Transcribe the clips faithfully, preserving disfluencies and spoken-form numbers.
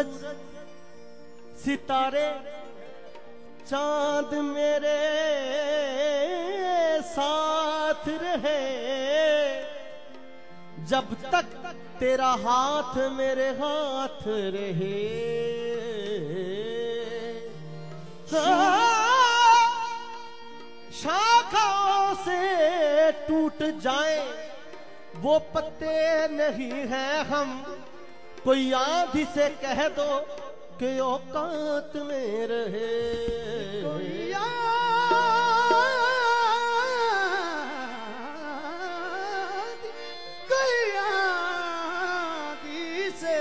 सूरज सितारे चांद मेरे साथ रहे, जब तक तेरा हाथ मेरे हाथ रहे। शाखाओं से टूट जाए वो पत्ते नहीं हैं हम, कोई आंधी से कह दो कि औकात में रहे। कोई आंधी से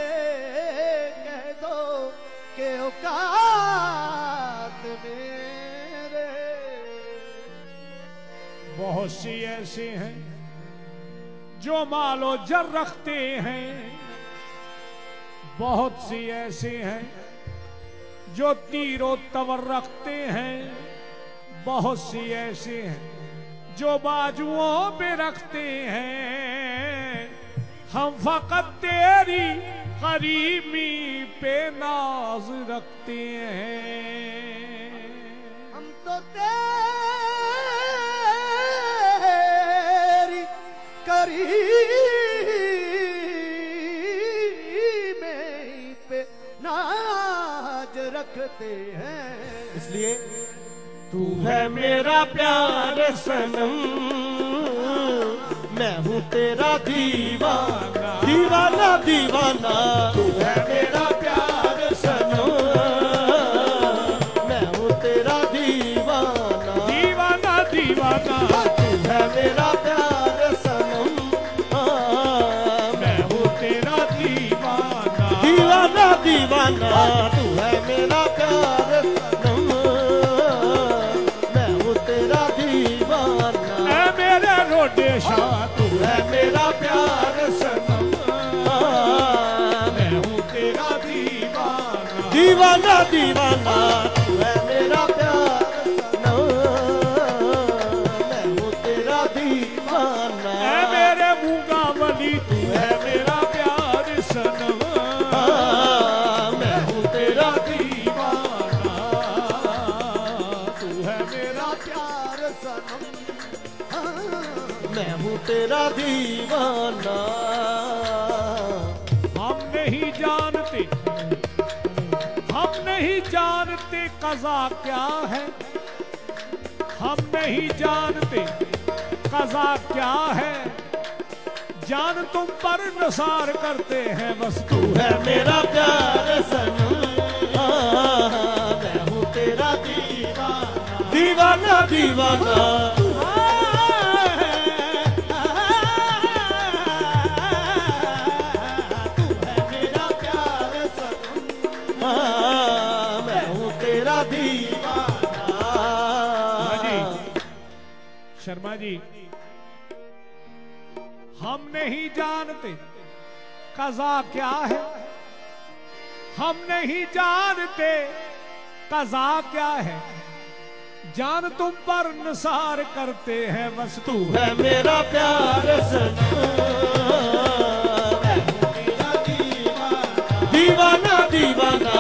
कह दो कि औकात में रहे। बहुत सी ऐसी हैं जो मालो जर रखते हैं, बहुत सी ऐसे हैं जो तीरों तवर रखते हैं, बहुत सी ऐसे हैं जो बाजुओं पे रखते हैं। हम फकत तेरी करीमी पे नाज रखते हैं। हम तो तेरी करीमी रखते हैं, इसलिए तू है मेरा प्यार सनम, मैं हूँ तेरा दीवाना दीवाना दीवाना। तू है मेरा प्यार सनम, मैं हूँ तेरा दीवाना दीवाना दीवाना। तू है मेरा प्यार सनम, मैं हूँ तेरा दीवाना दीवाना दीवाना। तू है मेरा प्यार सनम, मैं हूँ तेरा दीवाना दीवाना दीवाना। तू है मेरा प्यार सनम, मैं हूँ तेरा दीवाना। मेरे मुँगा बली तू है मेरा प्यार सनम, मैं हूँ तेरा दीवाना। तू है मेरा प्यार सनम, मैं हूँ तेरा दीवाना। हम नहीं जानते, हम नहीं जानते कज़ा क्या है, हम नहीं जानते कज़ा क्या है, जान तुम पर निसार करते हैं बस। तू है मेरा प्यार सनम, मैं हूँ तेरा दीवाना दीवाना दीवाना। शर्मा जी, हम नहीं जानते कज़ा क्या है, हम नहीं जानते कज़ा क्या है, जान तुम पर निसार करते हैं बस। तू है मेरा प्यार सनम, दीवाना दीवाना।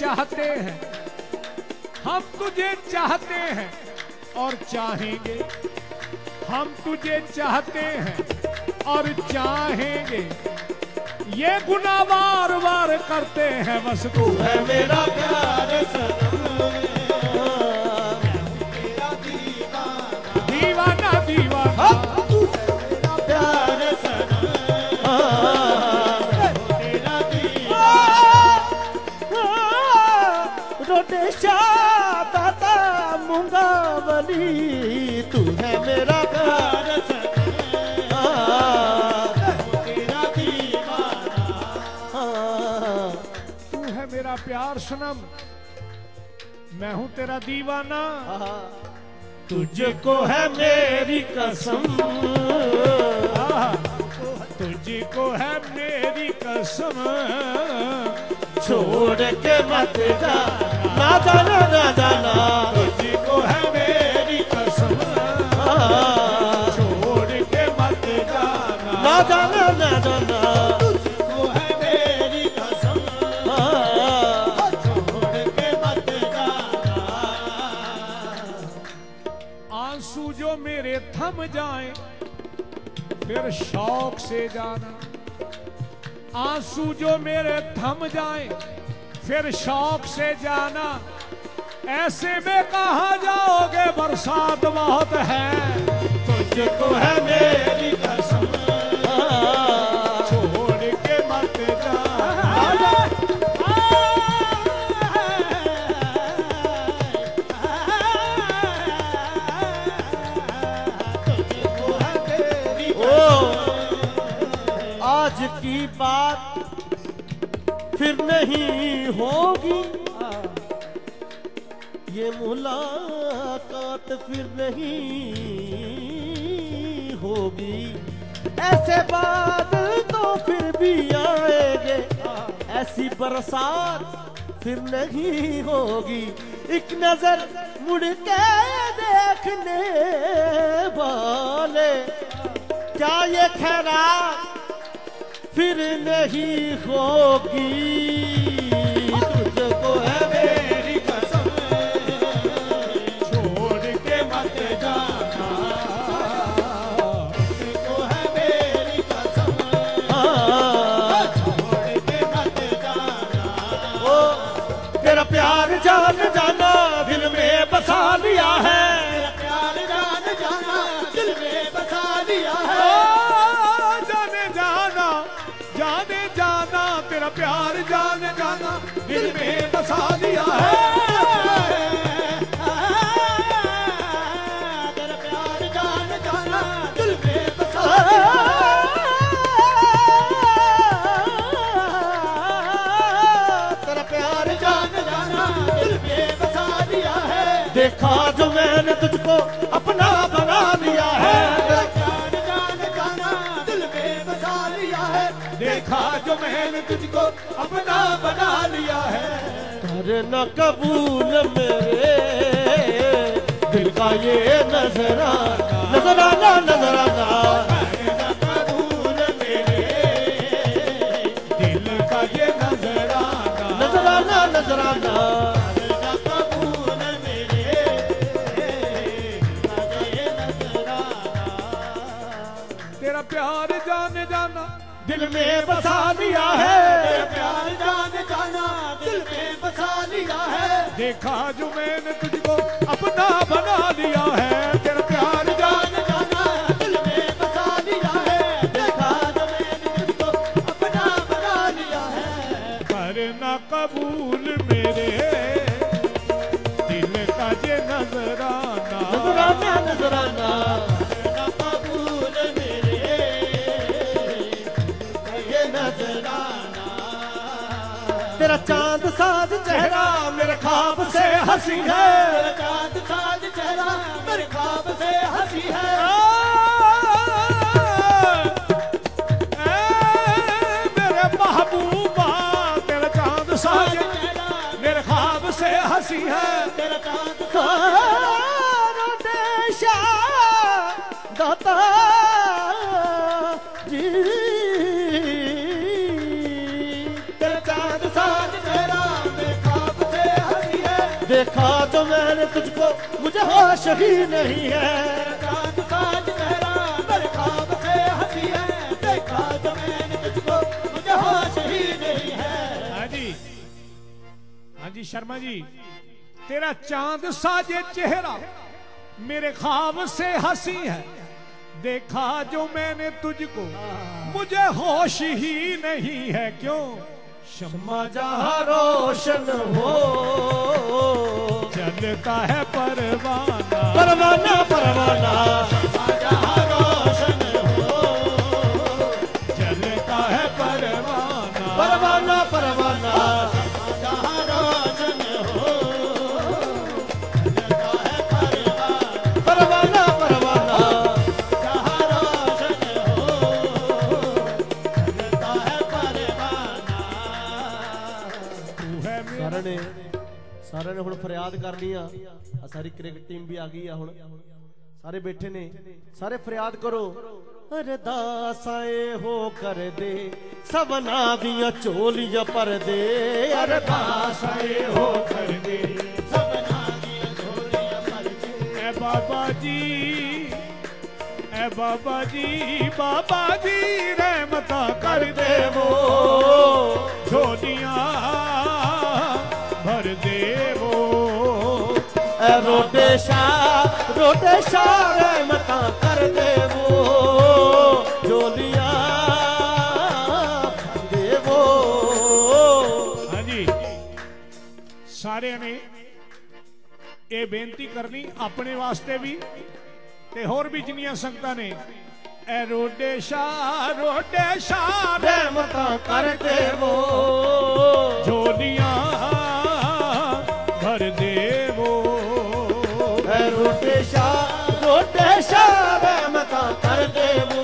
चाहते हैं, हम तुझे चाहते हैं और चाहेंगे, हम तुझे चाहते हैं और चाहेंगे, ये गुनाह बार बार करते हैं बस। तू है मेरा प्यार सनम, मेरा दीवाना दीवाना दीवाना। तू है मेरा प्यार सनम, तू है मेरा प्यार सनम, तेरा दीवाना। तू है मेरा प्यार सनम, मैं हूँ तेरा दीवाना। तुझको है मेरी कसम, तुझको है मेरी कसम, छोड़ के मत जा ना जाना ना जाना। तुझको है मेरी कसम, जाना ना जाना वो है मेरी कसम छोड़ के मत जाना। आंसू जो मेरे थम जाएं फिर शौक से जाना, आंसू जो मेरे थम जाएं फिर शौक से जाना। ऐसे में कहाँ जाओगे बरसात बहुत है, तुझको है मेरी कसम छोड़ के मत जाना। तुझको है मेरी कसम आज की बात फिर नहीं होगी, ये मुलाकात फिर नहीं होगी। ऐसे बादल तो फिर भी आएंगे, ऐसी बरसात फिर नहीं होगी। एक नजर मुड़ के देखने वाले क्या ये खैरात फिर नहीं होगी। प्यार जाने जाना दिल में बसा दिया है, तेरा प्यार जाने जाना दिल में बसा दिया है, तेरा प्यार जाने जाना दिल में बसा दिया है। देखा जो मैंने तुझको अपना बना लिया है, देखा जो मैंने तुझको अपना बना लिया है। करना कबूल मेरे दिल का ये नजराना नजराना नजराना, करना कबूल मेरे दिल का ये नजराना नजराना नजराना, करना कबूल मेरे दिल का ये नजराना। तेरा प्यार जाने जाना दिल में बसा लिया है, प्यार जाने जाना दिल में बसा लिया है। देखा जो मैंने तुझको अपना बना लिया है, तेरा प्यार जाने जाना दिल में बसा लिया है। देखा जो मैंने तुझको अपना बना लिया है, करना कबूल मेरे दिल का ये नजराना नजराना नजराना, करना कबूल मेरे तेरा चांद साज चेहरा मेरे ख्वाब से हंसी है, तेरा चांद साज चेहरा मेरे ख्वाब से हंसी है। ए मेरे महबूबा तेरा चांद साज चेहरा मेरे ख्वाब से हंसी है, तेरा चांद दाता जी देखा तो मैंने तुझको मुझे होश ही नहीं है, चांद साज चेहरा मेरे ख्वाब से हंसी है। देखा तो मैंने तुझको मुझे होश ही नहीं है। हाँ जी हाँ जी शर्मा जी, तेरा चांद साजे चेहरा मेरे ख्वाब से हंसी है, देखा जो मैंने तुझको मुझे होश ही नहीं है। क्यों शम्मा जहाँ रोशन हो चलता है परवाना परवाना परवाना, शम्मा जहाँ रोशन हो चलता है परवाना परवाना परवाना, शम्मा जहाँ रोशन हो चलता है परवाना परवाना परवाना, जहाँ रोशन हो चलता है परवाना। तू है सारे ने हम फरियाद कर लिया, सारी क्रिकेट टीम भी आ गई है, हम सारे बैठे ने सारे फरियाद करो अरदासाए हो कर दे सबना दिया चोलिया पर दे, अरदासाए हो कर दे सबना दिया चोलिया पर दे। ए बाबा जी, ए बाबा जी, बाबा जी रहमता कर दे वो झोलिया भर दे वो। ए रोडे शाह, रोडे शाह रहमता कर दे वो झोलिया देवो। हाँ जी, सारे ने यह बेनती करनी अपने वास्ते भी ते होर भी जिन्नियां संगतां ने, ए रोडे शाह, रोडे शाह रहमत कर देवो झोलिया भर देवो। ए रोडे शाह, रोडे शाह रहमत कर देवो।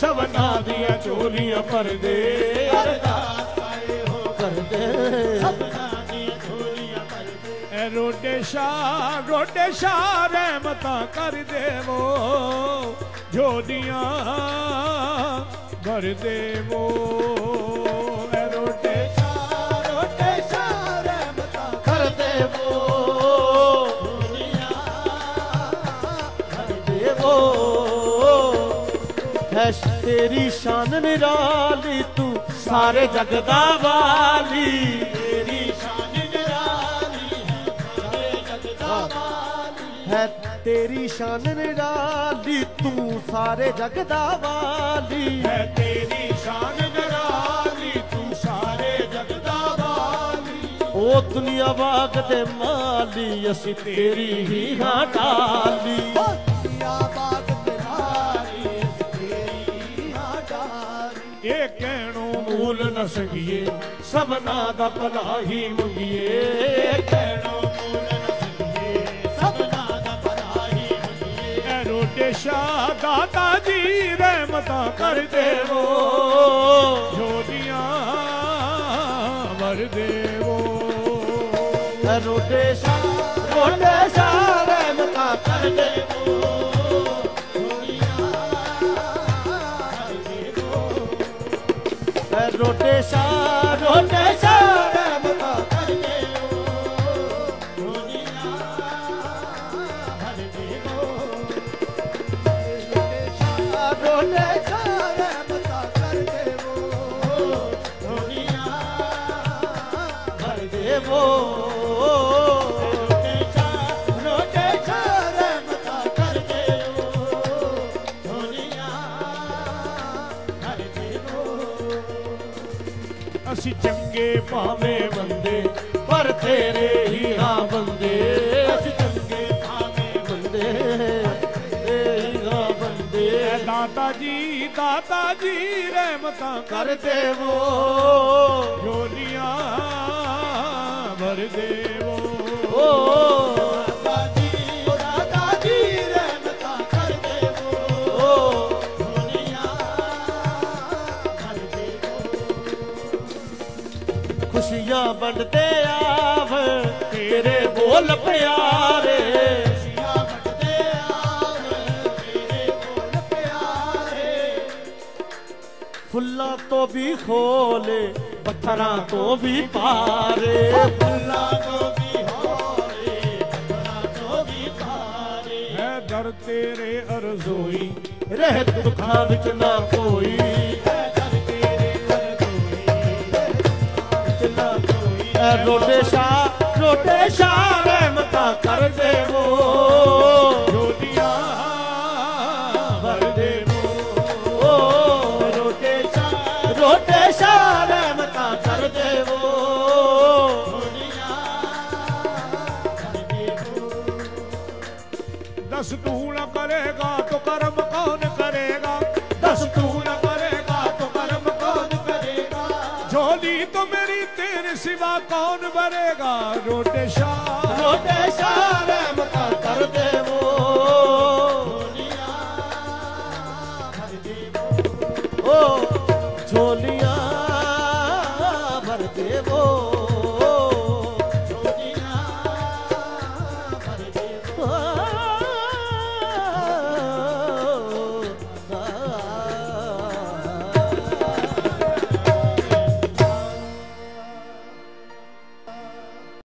सबना दिया चोलियां पर दे, अरदासाए हो कर दे सबना दिया चोलियां पर दे। ए रोडे शाह, रोडे शाह रहमता कर दे वो झोलियां भर दे वो। ए रोडे शाह, रोडे शाह रहमता कर दे वो झोलियां भर दे वो। तेरी शान निराली तू सारे जगदा वाली, तेरी शान निराली है सारे जगदा वाली, है तेरी शान निराली तू सारे जगदा वाली, है तेरी शान निराली तू सारे जगदा वाली। ओ दुनिया बाग दे माली असी तेरी ही हां डाली, दुनिया बाग ये कहनो मूल न सकिए सबना दा भला ही मंगिए, कहनो मूल न सकिए सबना दा भला ही मंगिए। ए रोडे शाह दाता जी रहमता कर देवो झोलियां भर देवो। ए रोडे शाह, रोडे शाह रहमता कर देवो। रोडे शाह, रोडे शाह रहमता कर दे वो झोलियां भर दे वो। रोडे शाह, रोडे शाह रहमता कर दे वो झोलियां भर दे वो। रोडे शाह, रोडे शाह रहमता कर दे वो झोलियां भर दे वो। असी चंगे भावे बंदे पर तेरे ही हाँ बंदे, असी चंगे भावे बंदे तेरे ही हाँ बंदे। दाता जी, दाता जी रहमता कर देवो झोलियां भर देवो। दाता जी, दाता जी रहमता कर देवो झोलियां भर देवो। खुशियां बंटते आव तेरे बोल प्यारे, खुशियां बंटते आव तेरे बोल प्यारे। फुल्ला तो भी खोले पत्थरा तो भी पारे, फुल्ला तो भी होले पत्थरा तो भी पारे। है दर तेरे अरज़ोई रह दुखां विच ना कोई, है दर तेरे अरज़ोई रह दुखां विच ना कोई। ऐ रोडे शाह, रोडे शाह रहमता कर देवो झोलियां भर देवो। ओ रोडे शाह, रोडे शाह रहमता कर देवो झोलियां भर देवो। दस तू न करेगा तो कर्म कौन करेगा, दस तू न करेगा तो कर्म कौन करेगा। झोली तो मेरी तेरे सिवा कौन भरेगा। रोडे शाह, रोडे